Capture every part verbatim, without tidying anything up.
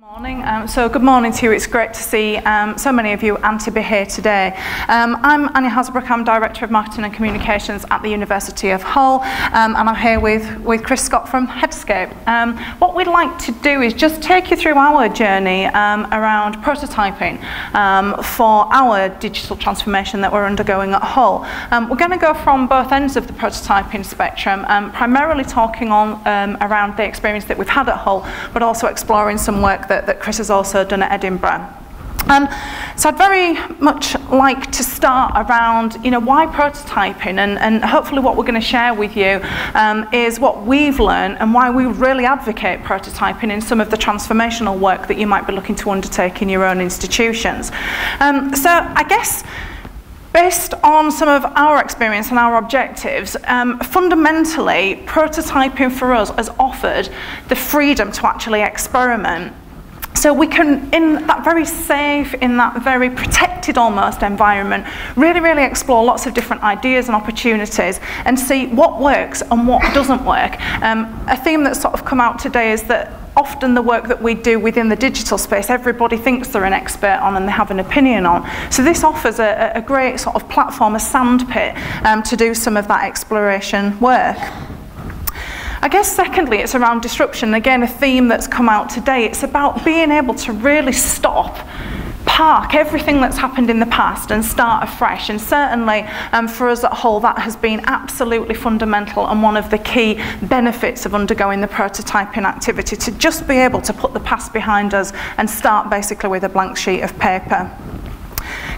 Morning. Um, so good morning to you. It's great to see um, so many of you and to be here today. Um, I'm Anja Hazebroek. I'm Director of Marketing and Communications at the University of Hull, um, and I'm here with, with Chris Scott from Headscape. Um, what we'd like to do is just take you through our journey um, around prototyping um, for our digital transformation that we're undergoing at Hull. Um, we're going to go from both ends of the prototyping spectrum, um, primarily talking on um, around the experience that we've had at Hull, but also exploring some work That, that Chris has also done at Edinburgh. Um, so I'd very much like to start around, you know, why prototyping, and, and hopefully what we're going to share with you um, is what we've learned and why we really advocate prototyping in some of the transformational work that you might be looking to undertake in your own institutions. Um, so I guess, based on some of our experience and our objectives, um, fundamentally, prototyping for us has offered the freedom to actually experiment. So we can, in that very safe, in that very protected almost environment, really, really explore lots of different ideas and opportunities and see what works and what doesn't work. Um, a theme that's sort of come out today is that often the work that we do within the digital space, everybody thinks they're an expert on and they have an opinion on. So this offers a, a great sort of platform, a sandpit, um, to do some of that exploration work. I guess secondly, it's around disruption. Again, a theme that's come out today. It's about being able to really stop, park everything that's happened in the past and start afresh. And certainly um, for us at Hull, that has been absolutely fundamental and one of the key benefits of undergoing the prototyping activity, to just be able to put the past behind us and start basically with a blank sheet of paper.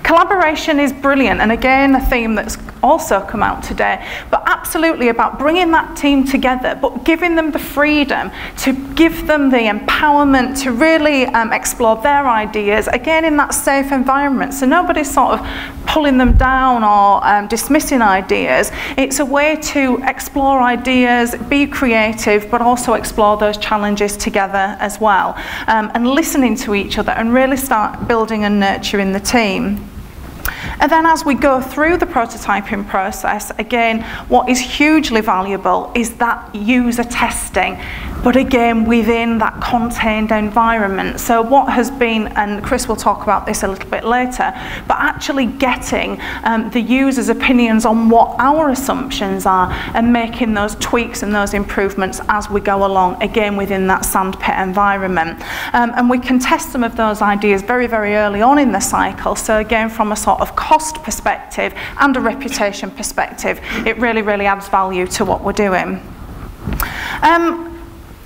Collaboration is brilliant, and again, a theme that's also come out today, but absolutely about bringing that team together, but giving them the freedom, to give them the empowerment to really um, explore their ideas, again, in that safe environment. So nobody's sort of pulling them down or um, dismissing ideas. It's a way to explore ideas, be creative, but also explore those challenges together as well, um, and listening to each other and really start building and nurturing the team. And then as we go through the prototyping process, again, what is hugely valuable is that user testing, but again, within that contained environment. So what has been, and Chris will talk about this a little bit later, but actually getting um, the user's opinions on what our assumptions are and making those tweaks and those improvements as we go along, again, within that sandpit environment. Um, and we can test some of those ideas very, very early on in the cycle. So again, from a sort of cost perspective and a reputation perspective, it really, really adds value to what we're doing. Um,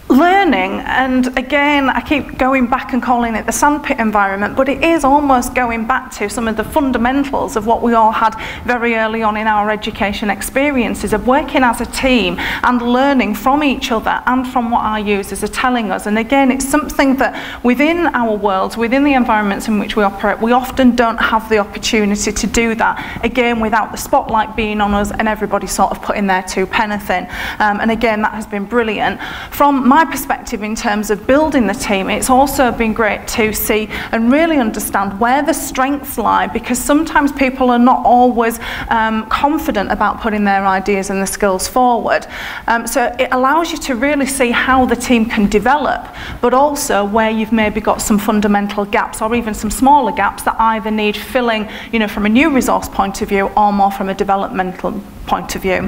Learning, and again, I keep going back and calling it the sandpit environment, but it is almost going back to some of the fundamentals of what we all had very early on in our education experiences of working as a team and learning from each other and from what our users are telling us. And again, it's something that within our worlds, within the environments in which we operate, we often don't have the opportunity to do that, again, without the spotlight being on us and everybody sort of putting their two pence in. Um, and again, that has been brilliant. From my My perspective in terms of building the team, it's also been great to see and really understand where the strengths lie, because sometimes people are not always um, confident about putting their ideas and the skills forward. Um, so it allows you to really see how the team can develop, but also where you've maybe got some fundamental gaps or even some smaller gaps that either need filling, you know, from a new resource point of view or more from a developmental point of view.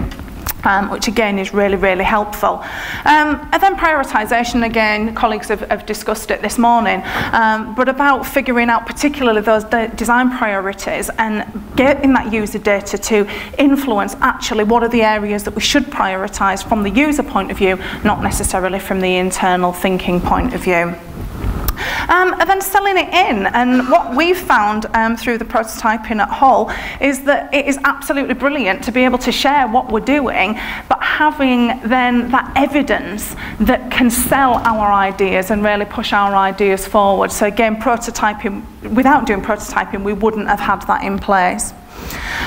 Um, which again is really, really helpful. Um, and then prioritisation, again, colleagues have, have discussed it this morning, um, but about figuring out particularly those de design priorities and getting that user data to influence actually what are the areas that we should prioritise from the user point of view, not necessarily from the internal thinking point of view. Um, and then selling it in, and what we've found um, through the prototyping at Hull is that it is absolutely brilliant to be able to share what we're doing, but having then that evidence that can sell our ideas and really push our ideas forward. So again, prototyping, without doing prototyping, we wouldn't have had that in place.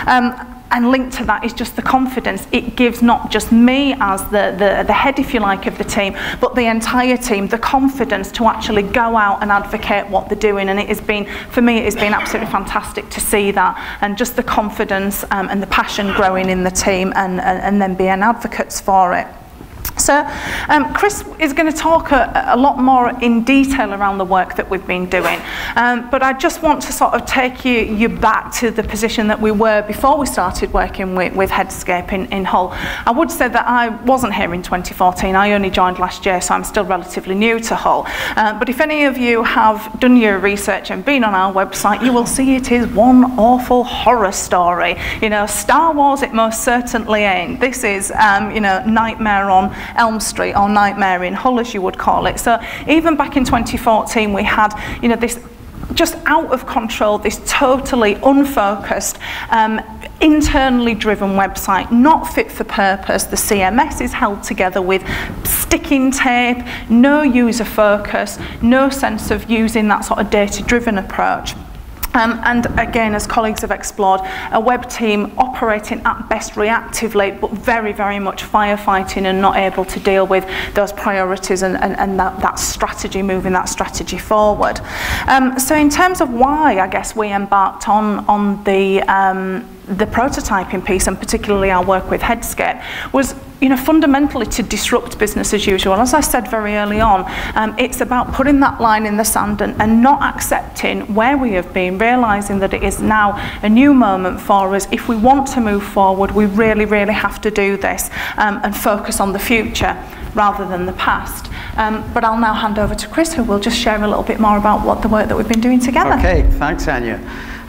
Um, And linked to that is just the confidence it gives, not just me as the, the, the head, if you like, of the team, but the entire team, the confidence to actually go out and advocate what they're doing. And it has been, for me, it has been absolutely fantastic to see that, and just the confidence um, and the passion growing in the team and, and, and then being advocates for it. So sector. Um, Chris is going to talk a, a lot more in detail around the work that we've been doing, um, but I just want to sort of take you, you back to the position that we were before we started working with, with Headscape in, in Hull. I would say that I wasn't here in twenty fourteen, I only joined last year, so I'm still relatively new to Hull, uh, but if any of you have done your research and been on our website, you will see it is one awful horror story. You know, Star Wars it most certainly ain't. This is, um, you know, Nightmare on Elm Street, or Nightmare in Hull as you would call it. So even back in twenty fourteen we had, you know, this just out of control, this totally unfocused, um, internally driven website, not fit for purpose. The C M S is held together with sticking tape, no user focus, no sense of using that sort of data-driven approach. Um, and again, as colleagues have explored, a web team operating at best reactively, but very, very much firefighting and not able to deal with those priorities and, and, and that, that strategy, moving that strategy forward. Um, so in terms of why, I guess, we embarked on, on the, um, the prototyping piece, and particularly our work with Headscape, was, you know, fundamentally to disrupt business as usual. As I said very early on, um, it's about putting that line in the sand and, and not accepting where we have been, realising that it is now a new moment for us. If we want to move forward, we really, really have to do this um, and focus on the future rather than the past. Um, but I'll now hand over to Chris, who will just share a little bit more about what the work that we've been doing together. Okay, thanks, Anja.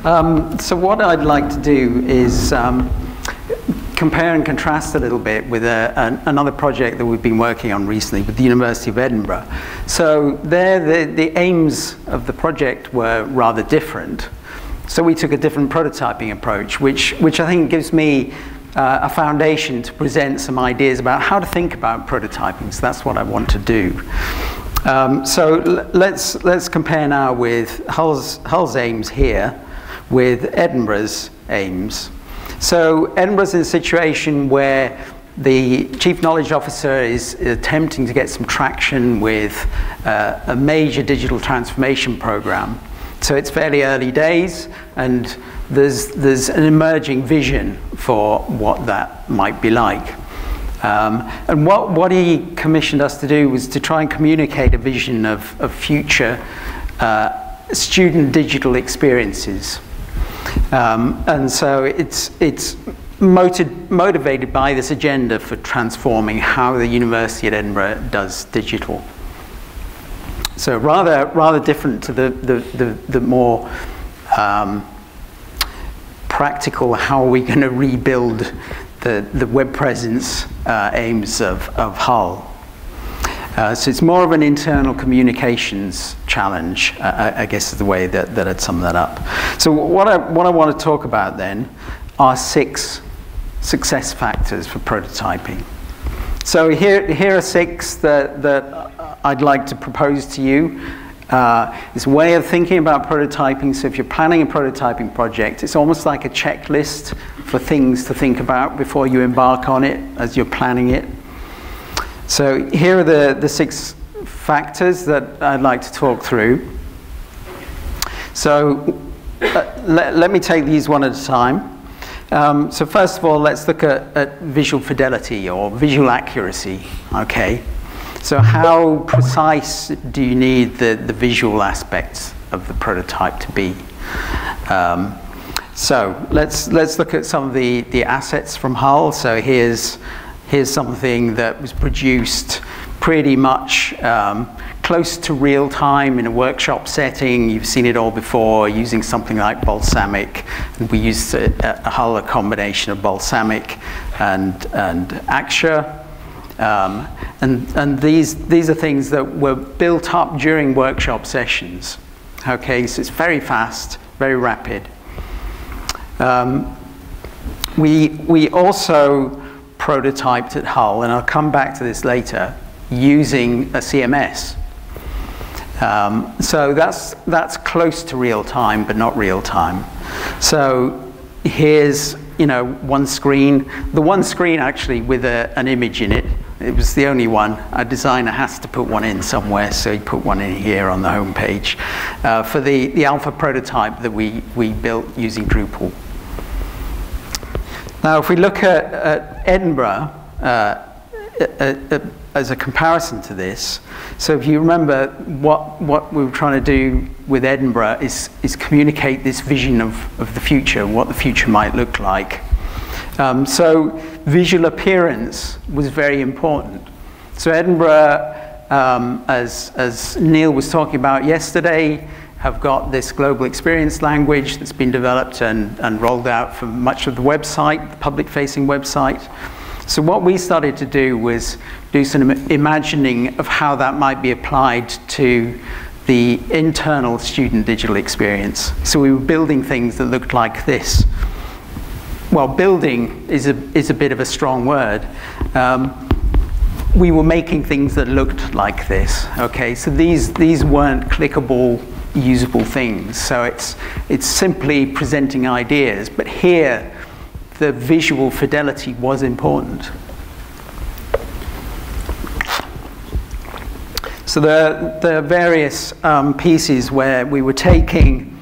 Um, so what I'd like to do is um, compare and contrast a little bit with a, an, another project that we've been working on recently with the University of Edinburgh. So there the, the aims of the project were rather different. So we took a different prototyping approach, which, which I think gives me uh, a foundation to present some ideas about how to think about prototyping. So that's what I want to do. Um, so let's, let's compare now with Hull's, Hull's aims here with Edinburgh's aims. So Edinburgh's in a situation where the Chief Knowledge Officer is attempting to get some traction with uh, a major digital transformation program. So it's fairly early days, and there's, there's an emerging vision for what that might be like. Um, and what, what he commissioned us to do was to try and communicate a vision of, of future uh, student digital experiences. Um, and so it's, it's motiv motivated by this agenda for transforming how the University of Edinburgh does digital. So rather, rather different to the, the, the, the more um, practical, how are we going to rebuild the, the web presence uh, aims of, of Hull. Uh, so it's more of an internal communications challenge, uh, I, I guess is the way that, that I'd sum that up. So what I, what I want to talk about then are six success factors for prototyping. So here, here are six that, that I'd like to propose to you. Uh, it's a way of thinking about prototyping. So if you're planning a prototyping project, it's almost like a checklist for things to think about before you embark on it as you're planning it. So here are the, the six factors that I'd like to talk through. So uh, let, let me take these one at a time. Um, so first of all, let's look at, at visual fidelity or visual accuracy, okay? So how precise do you need the, the visual aspects of the prototype to be? Um, so let's, let's look at some of the, the assets from Hull. So here's Here's something that was produced pretty much um, close to real time in a workshop setting. You've seen it all before using something like Balsamiq. We used a, a Hull a combination of Balsamiq and, and Aksha. Um, and and these, these are things that were built up during workshop sessions. Okay, so it's very fast, very rapid. Um, we, we also prototyped at Hull, and I'll come back to this later, using a C M S. Um, so that's, that's close to real time, but not real time. So here's, you know, one screen, the one screen actually with a, an image in it. It was the only one. A designer has to put one in somewhere, so he put one in here on the homepage uh, for the, the alpha prototype that we, we built using Drupal. Now, if we look at, at Edinburgh, uh, a, a, as a comparison to this. So if you remember, what, what we were trying to do with Edinburgh is, is communicate this vision of, of the future, what the future might look like. Um, so visual appearance was very important. So Edinburgh, um, as, as Neil was talking about yesterday, have got this global experience language that's been developed and, and rolled out for much of the website, the public-facing website. So what we started to do was do some imagining of how that might be applied to the internal student digital experience. So we were building things that looked like this. Well, building is a, is a bit of a strong word. Um, we were making things that looked like this, okay? So these, these weren't clickable, usable things. So it's, it's simply presenting ideas, but here the visual fidelity was important. So there, there are various um, pieces where we were taking,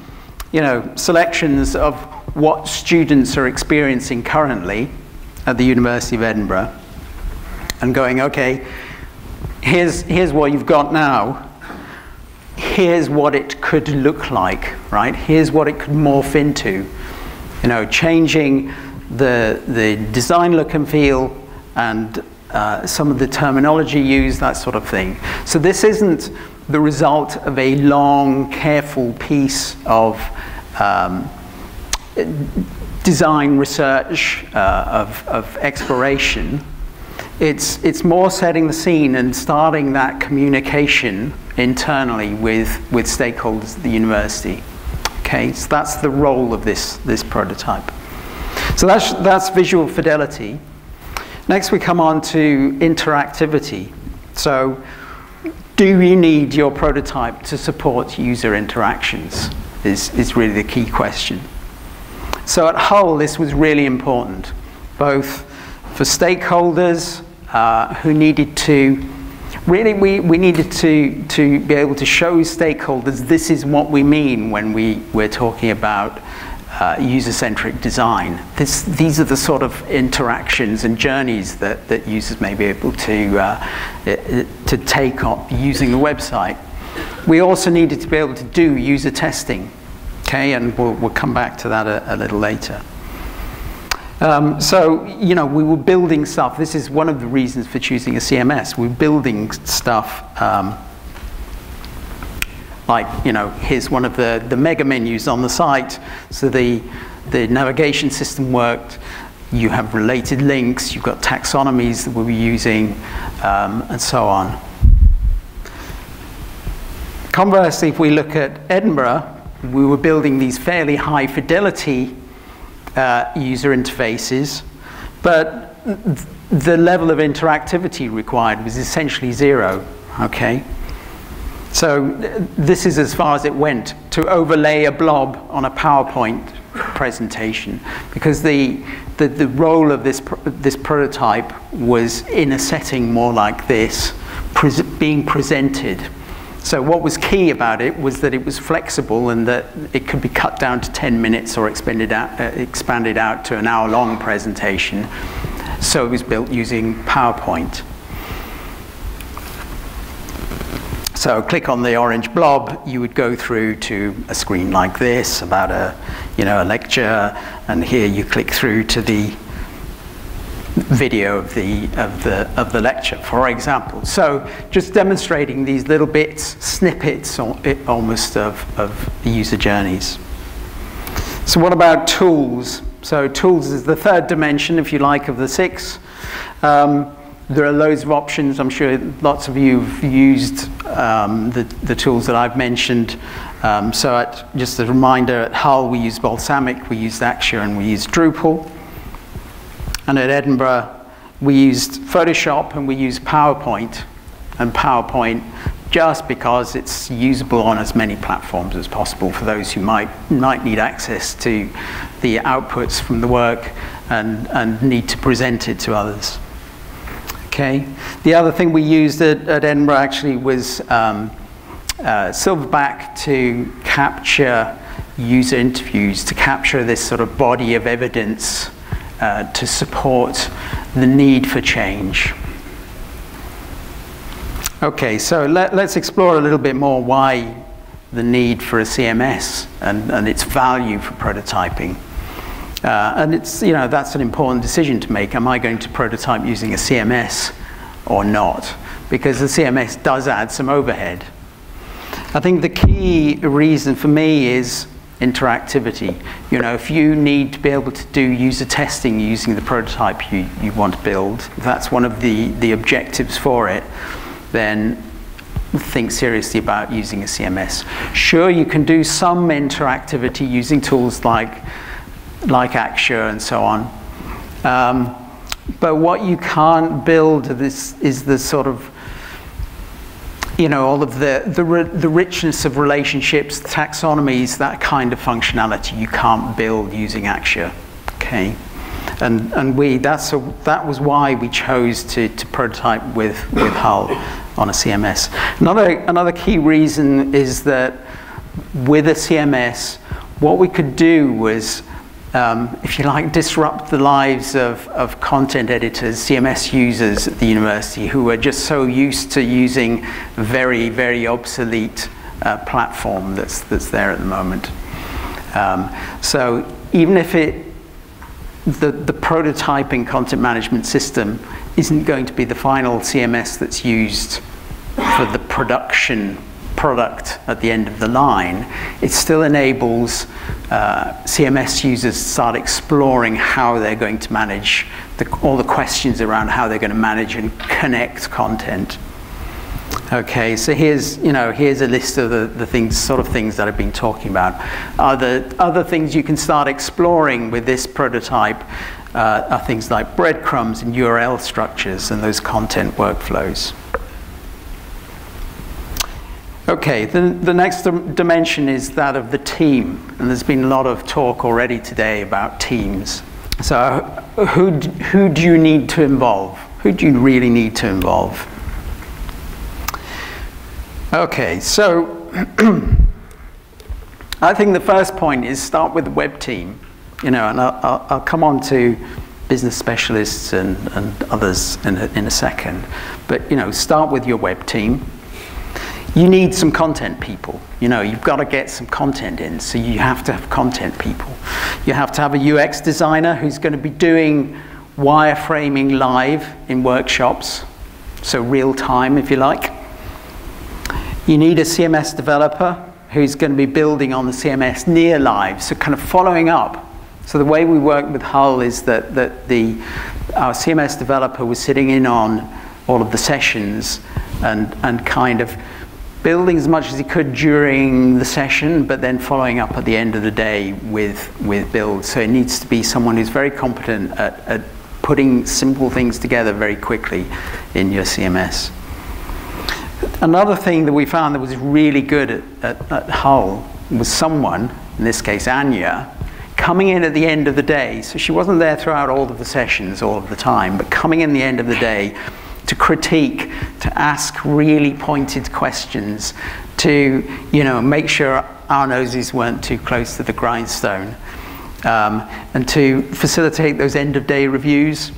you know, selections of what students are experiencing currently at the University of Edinburgh and going, okay, here's, here's what you've got now. Here's what it could look like, right? Here's what it could morph into. You know, changing the, the design look and feel and uh, some of the terminology used, that sort of thing. So this isn't the result of a long, careful piece of um, design research, uh, of, of exploration. It's, it's more setting the scene and starting that communication internally with, with stakeholders at the university. Okay, so that's the role of this, this prototype. So that's, that's visual fidelity. Next we come on to interactivity. So do you need your prototype to support user interactions is, is really the key question. So at Hull this was really important, both for stakeholders, Uh, who needed to, really we, we needed to, to be able to show stakeholders this is what we mean when we, we're talking about uh, user-centric design. This, these are the sort of interactions and journeys that, that users may be able to, uh, to take up using the website. We also needed to be able to do user testing, okay, and we'll, we'll come back to that a, a little later. Um, so, you know, we were building stuff. This is one of the reasons for choosing a C M S. We're building stuff um, like, you know, here's one of the, the mega menus on the site. So the, the navigation system worked. You have related links. You've got taxonomies that we'll be using um, and so on. Conversely, if we look at Edinburgh, we were building these fairly high fidelity Uh, user interfaces, but th the level of interactivity required was essentially zero, okay? So th this is as far as it went, to overlay a blob on a PowerPoint presentation, because the, the, the role of this, pr this prototype was in a setting more like this, pres being presented. So what was key about it was that it was flexible and that it could be cut down to ten minutes or expanded out, uh, expanded out to an hour-long presentation. So it was built using PowerPoint. So click on the orange blob, you would go through to a screen like this about a, you know, a lecture, and here you click through to the video of the, of the, of the lecture, for example. So just demonstrating these little bits, snippets or it almost of, of the user journeys. So what about tools? So tools is the third dimension, if you like, of the six. Um, there are loads of options. I'm sure lots of you have used um, the, the tools that I've mentioned. Um, so at, just a reminder, at Hull we use Balsamiq, we use Axure, and we use Drupal. And at Edinburgh, we used Photoshop and we used PowerPoint, and PowerPoint just because it's usable on as many platforms as possible for those who might, might need access to the outputs from the work and, and need to present it to others. Okay. The other thing we used at, at Edinburgh actually was um, uh, Silverback to capture user interviews, to capture this sort of body of evidence Uh, to support the need for change. Okay, so let, let's explore a little bit more why the need for a C M S and, and its value for prototyping. Uh, and it's, you know, that's an important decision to make. Am I going to prototype using a C M S or not? Because the C M S does add some overhead. I think the key reason for me is interactivity. You know, if you need to be able to do user testing using the prototype you, you want to build, if that's one of the, the objectives for it, then think seriously about using a C M S. Sure, you can do some interactivity using tools like, like Axure and so on, um, but what you can't build this is the sort of, you know, all of the, the, the richness of relationships, taxonomies, that kind of functionality you can't build using Axure, okay? And, and we, that's a, that was why we chose to, to prototype with, with Hull on a C M S. Another, another key reason is that with a C M S, what we could do was, um, if you like, disrupt the lives of, of content editors, C M S users at the university who are just so used to using a very, very obsolete uh, platform that's, that's there at the moment. Um, so even if it, The, the prototyping content management system isn't going to be the final C M S that's used for the production product at the end of the line, it still enables uh, C M S users to start exploring how they're going to manage the, all the questions around how they're going to manage and connect content. Okay, so here's, you know, here's a list of the, the things, sort of things that I've been talking about. Are the other things you can start exploring with this prototype uh, are things like breadcrumbs and U R L structures and those content workflows. Okay, the, the next dimension is that of the team. And there's been a lot of talk already today about teams. So who, who do you need to involve? Who do you really need to involve? Okay, so I think the first point is start with the web team, you know, and I'll, I'll come on to business specialists and, and others in a, in a second. But, you know, start with your web team. You need some content people, you know, you've got to get some content in, so you have to have content people. You have to have a U X designer who's going to be doing wireframing live in workshops, so real time if you like. You need a C M S developer who's going to be building on the C M S near live, so kind of following up. So the way we work with Hull is that, that the, our C M S developer was sitting in on all of the sessions and, and kind of building as much as he could during the session, but then following up at the end of the day with, with builds. So it needs to be someone who's very competent at, at putting simple things together very quickly in your C M S. Another thing that we found that was really good at, at, at Hull was someone, in this case Anja, coming in at the end of the day. So she wasn't there throughout all of the sessions all of the time, but coming in the end of the day to critique, to ask really pointed questions, to, you know, make sure our noses weren't too close to the grindstone, um, and to facilitate those end-of-day reviews,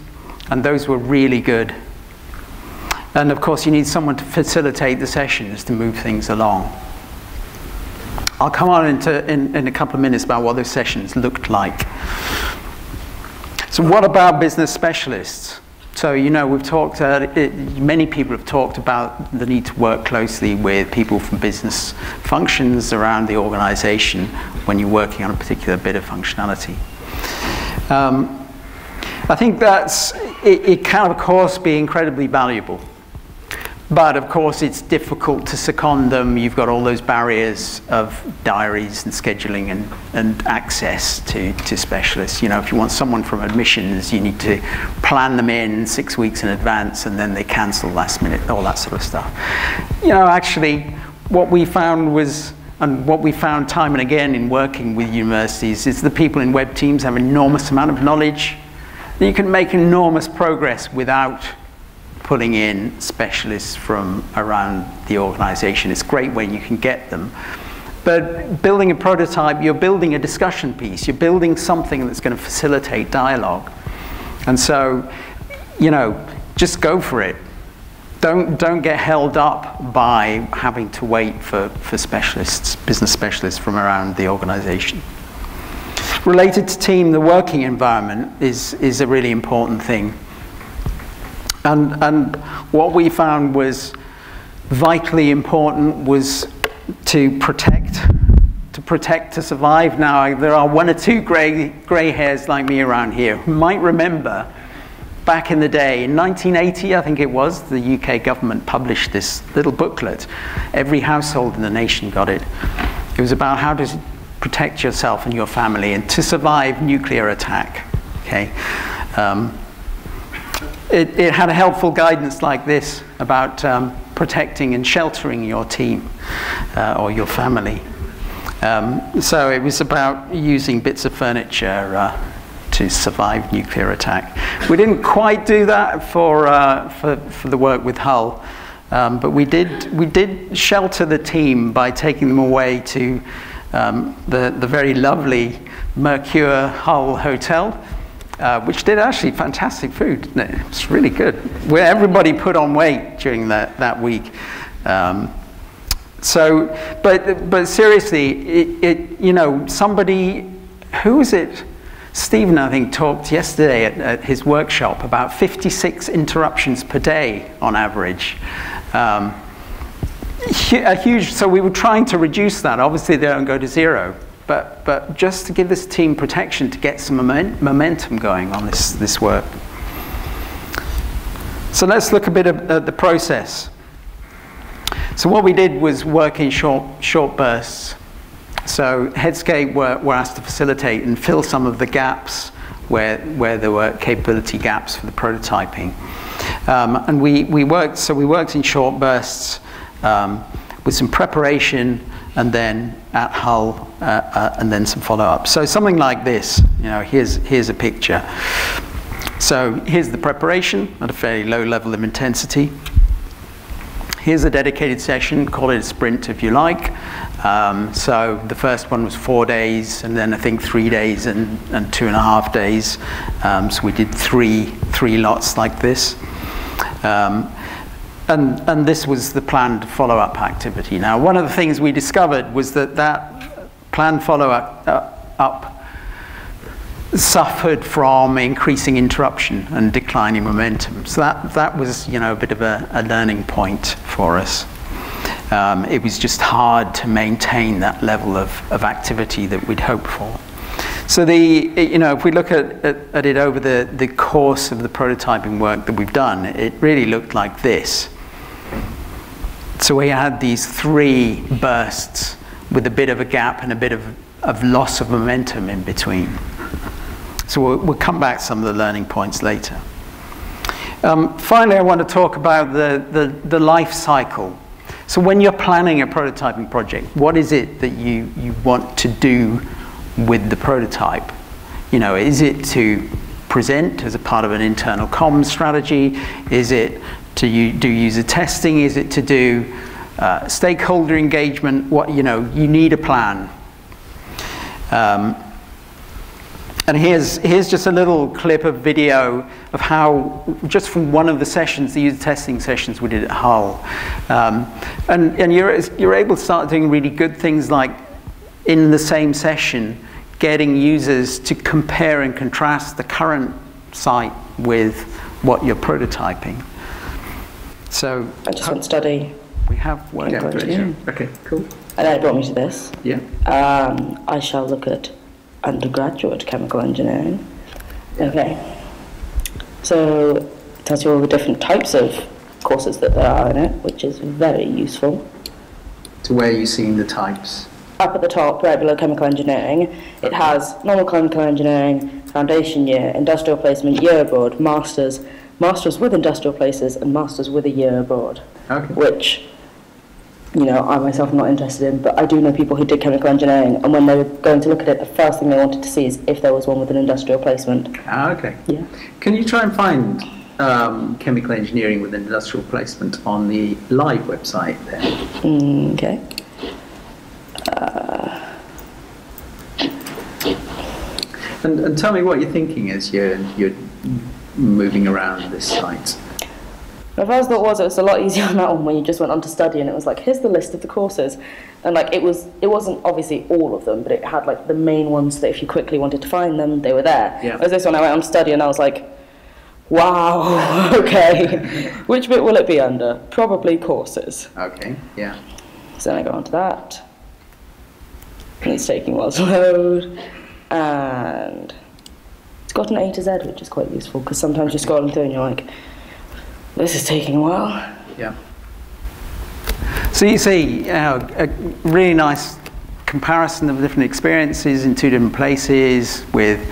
and those were really good. And of course, you need someone to facilitate the sessions to move things along. I'll come on into, in, in a couple of minutes about what those sessions looked like. So what about business specialists? So, you know, we've talked, uh, it, many people have talked about the need to work closely with people from business functions around the organization when you're working on a particular bit of functionality. Um, I think that's, it, it can of course be incredibly valuable. But of course, it's difficult to second them. You've got all those barriers of diaries and scheduling and, and access to, to specialists. You know, if you want someone from admissions, you need to plan them in six weeks in advance, and then they cancel last minute, all that sort of stuff. You know, actually, what we found was, and what we found time and again in working with universities, is the people in web teams have an enormous amount of knowledge. You can make enormous progress without pulling in specialists from around the organization. It's great when you can get them. But building a prototype, you're building a discussion piece. You're building something that's going to facilitate dialogue. And so, you know, just go for it. don't don't get held up by having to wait for, for specialists, business specialists from around the organization. Related to team, the working environment is, is a really important thing. And, and what we found was vitally important was to protect, to protect, to survive. Now, there are one or two gray, gray hairs like me around here who might remember back in the day, in nineteen eighty, I think it was, the U K government published this little booklet. Every household in the nation got it. It was about how to protect yourself and your family and to survive nuclear attack, okay? Um, It, it had a helpful guidance like this about um, protecting and sheltering your team uh, or your family. Um, so it was about using bits of furniture uh, to survive nuclear attack. We didn't quite do that for, uh, for, for the work with Hull, um, but we did, we did shelter the team by taking them away to um, the, the very lovely Mercure Hull Hotel. Uh, which did actually fantastic food, didn't it? It's really good. Where everybody put on weight during that that week. Um, so, but but seriously, it, it you know somebody, who was it? Stephen, I think, talked yesterday at, at his workshop about fifty-six interruptions per day on average. Um, a huge. So we were trying to reduce that. Obviously, they don't go to zero. But, but just to give this team protection to get some moment, momentum going on this, this work. So let's look a bit at the process. So what we did was work in short, short bursts. So Headscape were, were asked to facilitate and fill some of the gaps where, where there were capability gaps for the prototyping. Um, and we, we worked, so we worked in short bursts um, with some preparation and then at Hull, uh, uh, and then some follow-up. So something like this, you know, here's, here's a picture. So here's the preparation at a fairly low level of intensity. Here's a dedicated session, call it a sprint if you like. Um, so the first one was four days, and then I think three days and, and two and a half days. Um, so we did three, three lots like this. Um, And, and this was the planned follow-up activity. Now, one of the things we discovered was that that planned follow-up uh, up suffered from increasing interruption and declining momentum. So that, that was, you know, a bit of a, a learning point for us. Um, it was just hard to maintain that level of, of activity that we'd hoped for. So the, you know, if we look at, at, at it over the, the course of the prototyping work that we've done, it really looked like this. So we had these three bursts with a bit of a gap and a bit of, of loss of momentum in between. So we'll, we'll come back to some of the learning points later. Um, finally, I want to talk about the, the, the life cycle. So when you're planning a prototyping project, what is it that you, you want to do with the prototype? You know, is it to present as a part of an internal comms strategy? Is it to you, do user testing? Is it to do uh, stakeholder engagement? What, you know, you need a plan. Um, and here's, here's just a little clip of video of how, just from one of the sessions, the user testing sessions we did at Hull. Um, and and you're, you're able to start doing really good things like, in the same session, getting users to compare and contrast the current site with what you're prototyping. So I just want study. We have one. Yeah, yeah. Okay, cool. And that brought me to this. Yeah. Um, I shall look at undergraduate chemical engineering. Okay. So it tells you all the different types of courses that there are in it, which is very useful. So where are you seeing the types? Up at the top, right below chemical engineering, it has normal chemical engineering, foundation year, industrial placement year abroad, masters, masters with industrial places, and masters with a year abroad. Okay. Which, you know, I myself am not interested in, but I do know people who did chemical engineering, and when they were going to look at it, the first thing they wanted to see is if there was one with an industrial placement. Ah, okay. Yeah. Can you try and find um, chemical engineering with an industrial placement on the live website there? Mm, okay. Uh, and, and tell me what you're thinking as you're, you're moving around this site. My first thought was it was a lot easier on that one when you just went on to study and it was like, here's the list of the courses. And like it was, it wasn't obviously all of them, but it had like the main ones that if you quickly wanted to find them, they were there. Yeah. Whereas this one, I went on to study and I was like, wow, okay. Which bit will it be under? Probably courses. Okay, yeah. So then I got onto that. And it's taking a while to load. And it's got an A to Z, which is quite useful, because sometimes you're scrolling through and you're like, this is taking a while. Yeah. So you see uh, a really nice comparison of different experiences in two different places with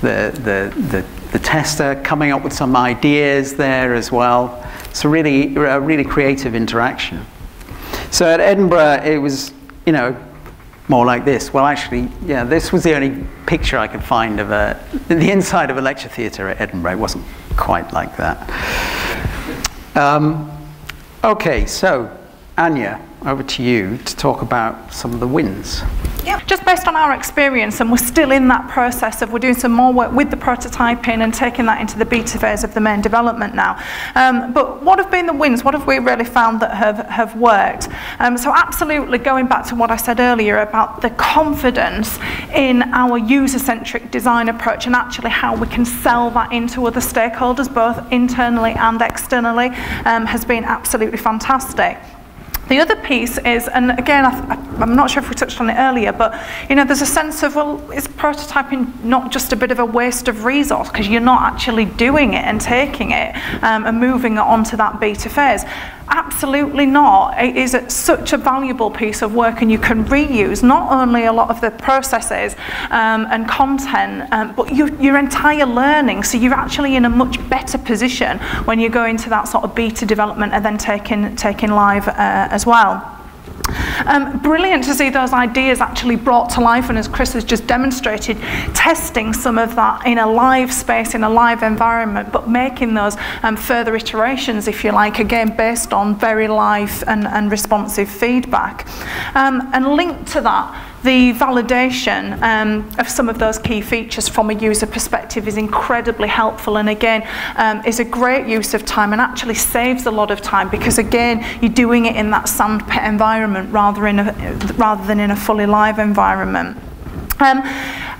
the, the, the, the tester coming up with some ideas there as well. It's a really, a really creative interaction. So at Edinburgh, it was, you know, more like this. Well, actually, yeah, this was the only picture I could find of a, the inside of a lecture theatre at Edinburgh. It wasn't quite like that. Um, okay, so Anja, over to you to talk about some of the wins. Yeah, just based on our experience, and we're still in that process of we're doing some more work with the prototyping and taking that into the beta phase of the main development now. Um, but what have been the wins? What have we really found that have, have worked? Um, so absolutely going back to what I said earlier about the confidence in our user-centric design approach and actually how we can sell that into other stakeholders, both internally and externally, um, has been absolutely fantastic. The other piece is, and again, I th I'm not sure if we touched on it earlier, but you know, there's a sense of, well, is prototyping not just a bit of a waste of resource because you're not actually doing it and taking it um, and moving it on to that beta phase? Absolutely not. It is a, such a valuable piece of work, and you can reuse not only a lot of the processes um, and content, um, but you, your entire learning. So you're actually in a much better position when you go into that sort of beta development and then taking, taking live uh, as well. Um, brilliant to see those ideas actually brought to life, and as Chris has just demonstrated, testing some of that in a live space, in a live environment, but making those um, further iterations, if you like, again based on very live and, and responsive feedback. Um, and linked to that, the validation um, of some of those key features from a user perspective is incredibly helpful, and again um, is a great use of time and actually saves a lot of time, because again you're doing it in that sandpit environment rather, in a, rather than in a fully live environment. Um,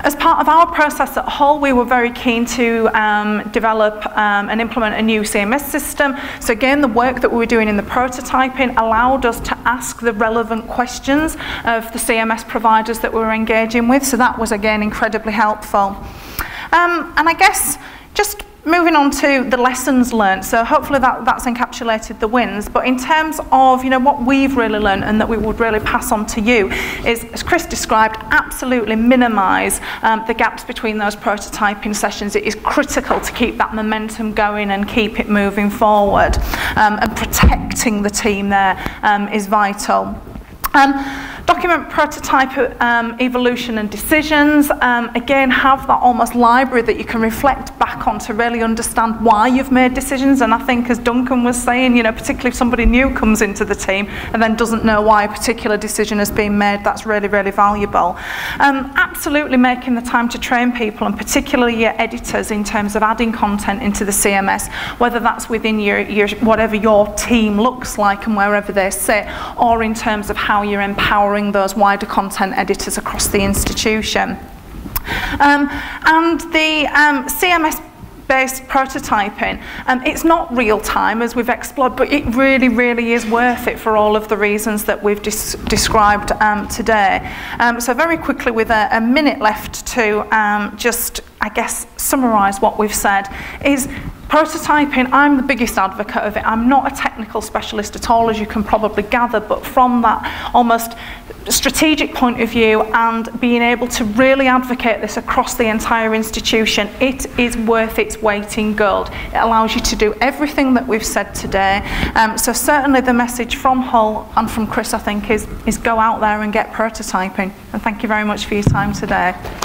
as part of our process at Hull, we were very keen to um, develop um, and implement a new C M S system. So again, the work that we were doing in the prototyping allowed us to ask the relevant questions of the C M S providers that we were engaging with. So that was again incredibly helpful. Um, and I guess just moving on to the lessons learned, so hopefully that, that's encapsulated the wins, but in terms of, you know, what we've really learned and that we would really pass on to you is, as Chris described, absolutely minimise um, the gaps between those prototyping sessions. It is critical to keep that momentum going and keep it moving forward, um, and protecting the team there um, is vital. Um, document prototype um, evolution and decisions, um, again have that almost library that you can reflect back on to really understand why you've made decisions. And I think, as Duncan was saying, you know, particularly if somebody new comes into the team and then doesn't know why a particular decision has been made, that's really, really valuable. Um, absolutely making the time to train people, and particularly your editors, in terms of adding content into the C M S, whether that's within your, your whatever your team looks like and wherever they sit, or in terms of how you're empowering those wider content editors across the institution. Um, and the um, C M S based prototyping, um, it's not real time as we've explored, but it really, really is worth it for all of the reasons that we've described um, today. Um, so very quickly, with a, a minute left, to um, just, I guess, summarise what we've said is, prototyping, I'm the biggest advocate of it. I'm not a technical specialist at all, as you can probably gather, but from that almost strategic point of view and being able to really advocate this across the entire institution, it is worth its weight in gold. It allows you to do everything that we've said today. Um, so certainly the message from Hull and from Chris, I think, is, is go out there and get prototyping. And thank you very much for your time today.